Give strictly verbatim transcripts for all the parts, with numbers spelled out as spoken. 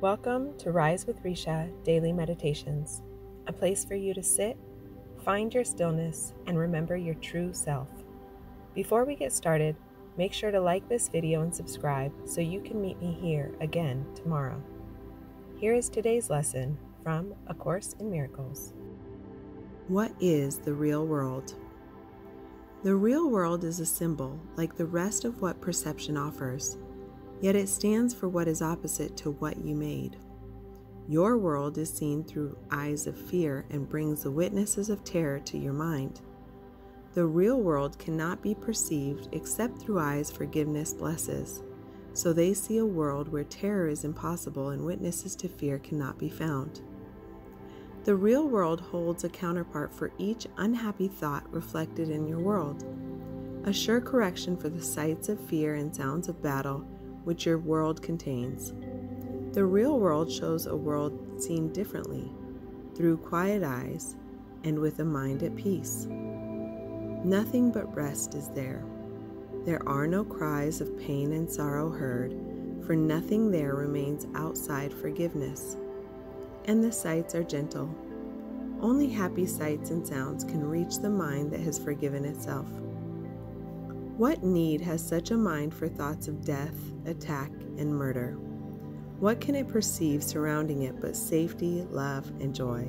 Welcome to Rise with Recia Daily Meditations, a place for you to sit, find your stillness, and remember your true self. Before we get started, make sure to like this video and subscribe so you can meet me here again tomorrow. Here is today's lesson from A Course in Miracles. What is the real world? The real world is a symbol like the rest of what perception offers. Yet it stands for what is opposite to what you made. Your world is seen through eyes of fear and brings the witnesses of terror to your mind. The real world cannot be perceived except through eyes forgiveness blesses, so they see a world where terror is impossible and witnesses to fear cannot be found. The real world holds a counterpart for each unhappy thought reflected in your world, a sure correction for the sights of fear and sounds of battle which your world contains. The real world shows a world seen differently, through quiet eyes, and with a mind at peace. Nothing but rest is there. There are no cries of pain and sorrow heard, for nothing there remains outside forgiveness. And the sights are gentle. Only happy sights and sounds can reach the mind that has forgiven itself. What need has such a mind for thoughts of death, attack, and murder? What can it perceive surrounding it but safety, love, and joy?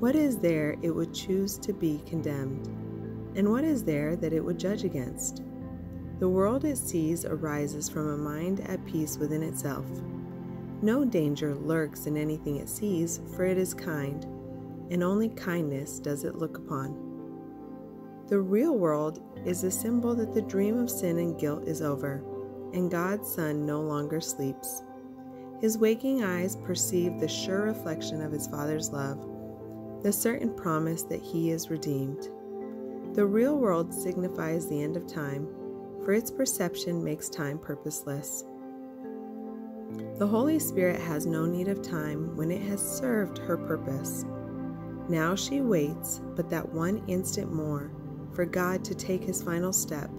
What is there it would choose to be condemned? And what is there that it would judge against? The world it sees arises from a mind at peace within itself. No danger lurks in anything it sees, for it is kind, and only kindness does it look upon. The real world is a symbol that the dream of sin and guilt is over, and God's Son no longer sleeps. His waking eyes perceive the sure reflection of his Father's love, the certain promise that he is redeemed. The real world signifies the end of time, for its perception makes time purposeless. The Holy Spirit has no need of time when it has served her purpose. Now she waits but that one instant more, for God to take his final step,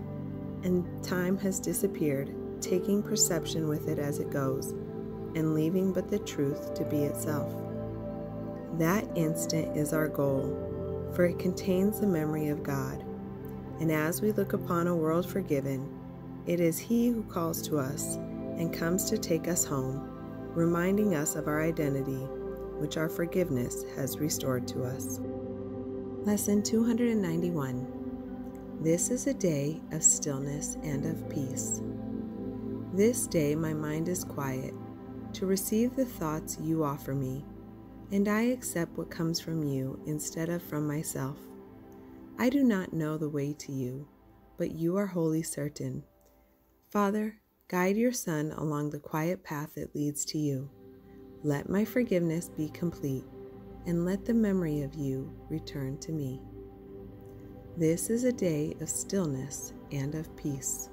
and time has disappeared, taking perception with it as it goes, and leaving but the truth to be itself. That instant is our goal, for it contains the memory of God, and as we look upon a world forgiven, it is he who calls to us and comes to take us home, reminding us of our identity, which our forgiveness has restored to us. Lesson two hundred ninety-one. This is a day of stillness and of peace. This day my mind is quiet to receive the thoughts you offer me, and I accept what comes from you instead of from myself. I do not know the way to you, but you are wholly certain. Father, guide your Son along the quiet path that leads to you. Let my forgiveness be complete, and let the memory of you return to me. This is a day of stillness and of peace.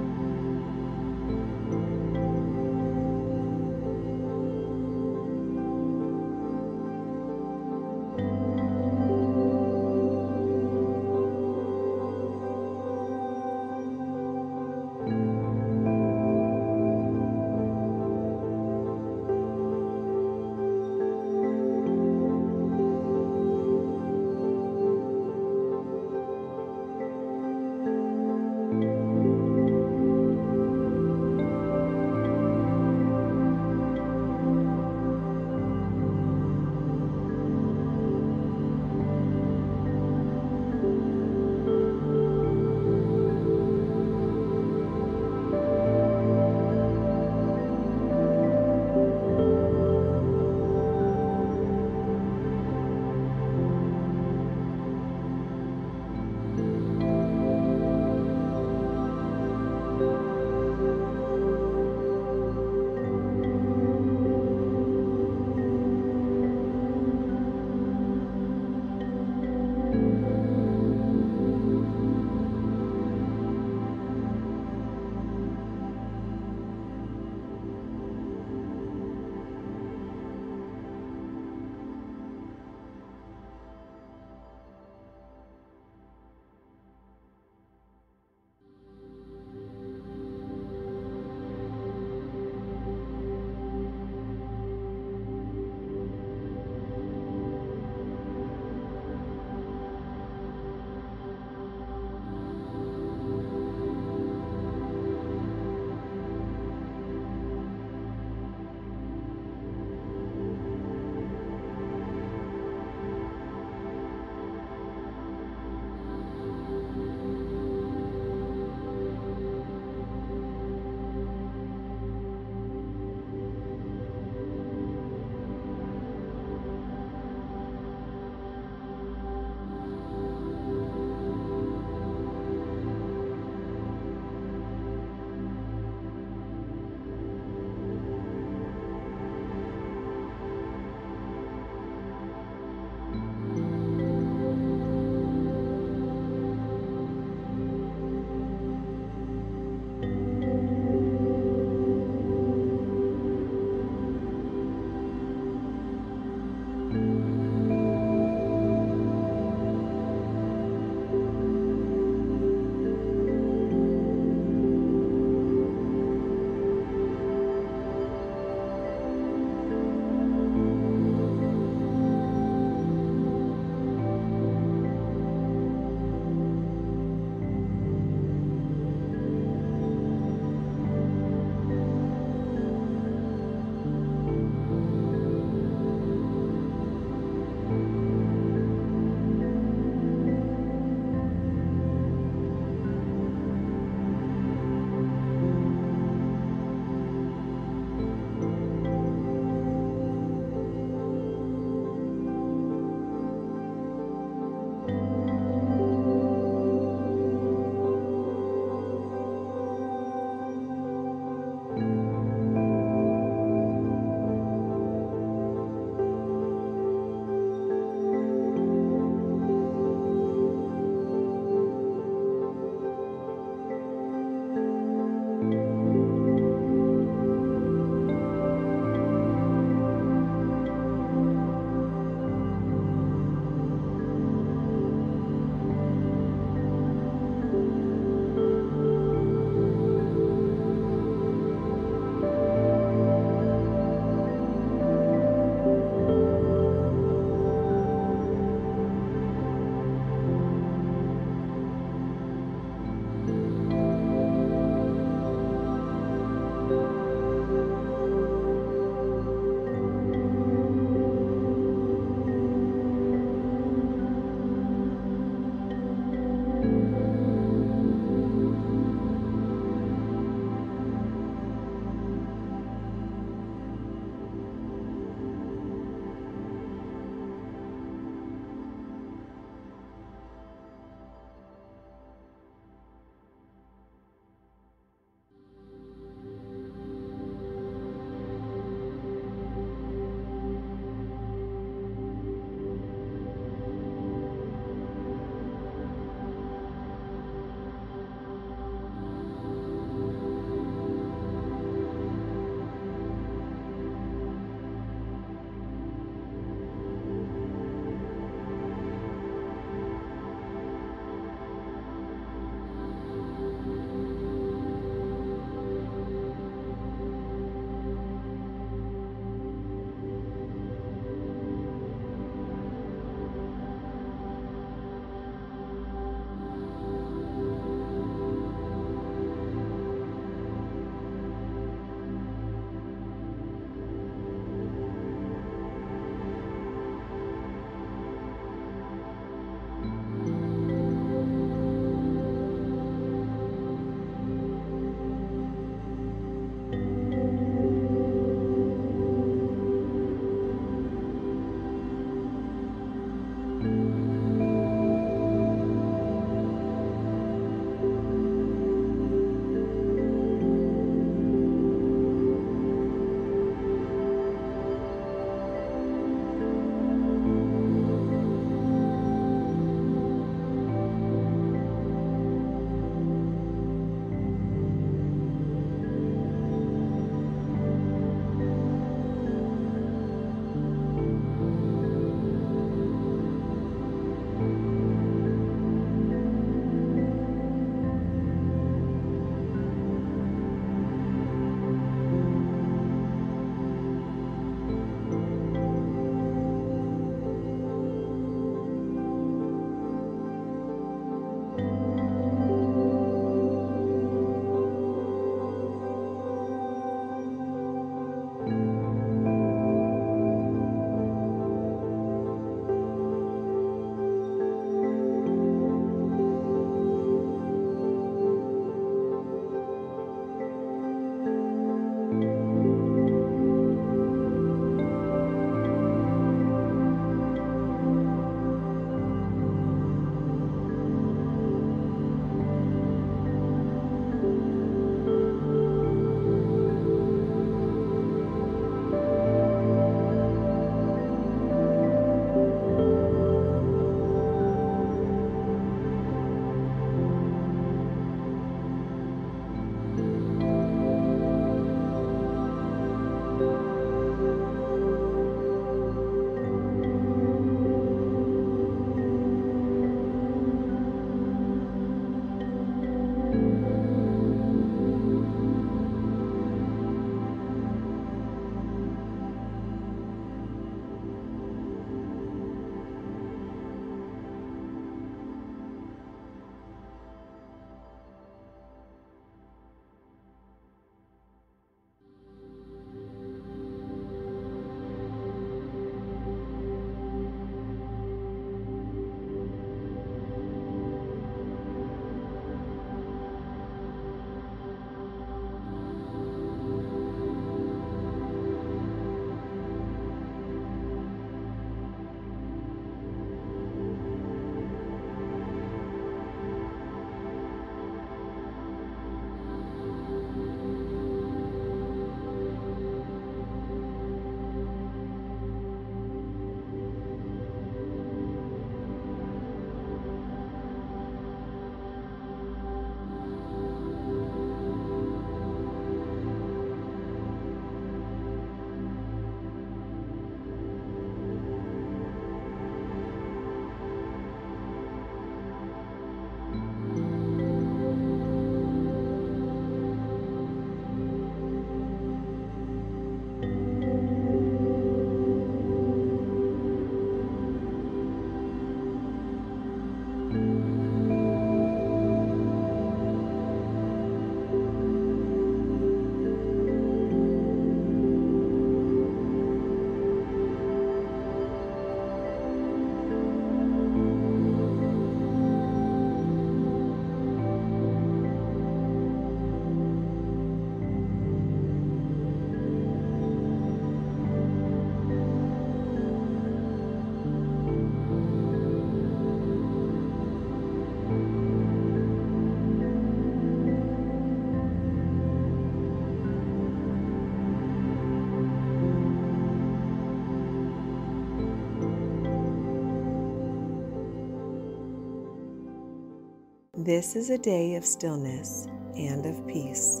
This is a day of stillness and of peace.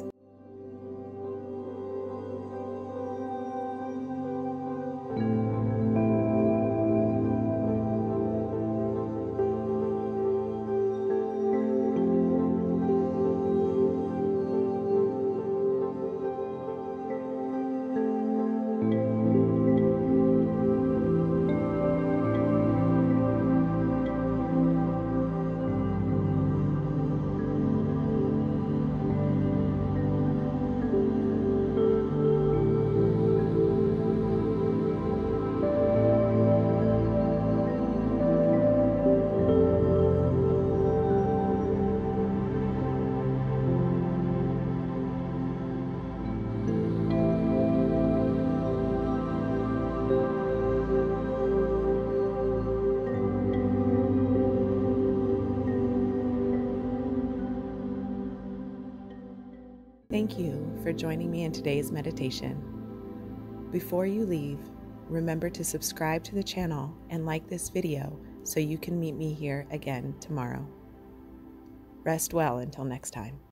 Thank you for joining me in today's meditation. Before you leave, remember to subscribe to the channel and like this video so you can meet me here again tomorrow. Rest well until next time.